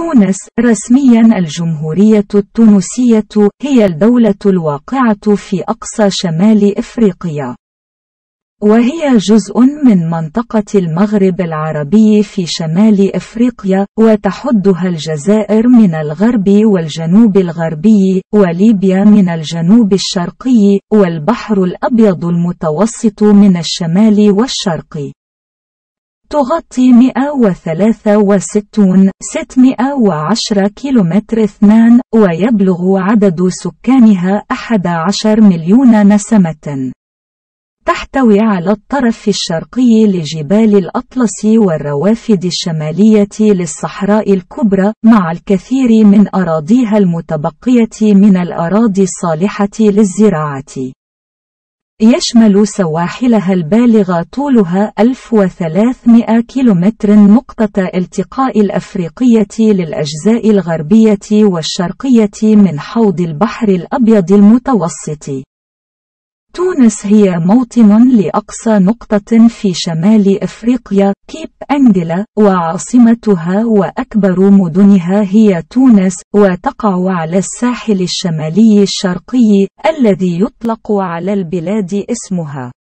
تونس. رسميا الجمهورية التونسية هي الدولة الواقعة في أقصى شمال إفريقيا، وهي جزء من منطقة المغرب العربي في شمال إفريقيا، وتحدها الجزائر من الغرب والجنوب الغربي، وليبيا من الجنوب الشرقي، والبحر الأبيض المتوسط من الشمال والشرق. تغطي 163,610 كيلومتر 2، ويبلغ عدد سكانها 11 مليون نسمة. تحتوي على الطرف الشرقي لجبال الأطلس والروافد الشمالية للصحراء الكبرى، مع الكثير من أراضيها المتبقية من الأراضي الصالحة للزراعة. يشمل سواحلها البالغ طولها 1300 كيلومتر، نقطة التقاء الأفريقية للأجزاء الغربية والشرقية من حوض البحر الأبيض المتوسط. تونس هي موطن لأقصى نقطة في شمال إفريقيا، كيب أنجيلا، وعاصمتها وأكبر مدنها هي تونس، وتقع على الساحل الشمالي الشرقي الذي يطلق على البلاد اسمها.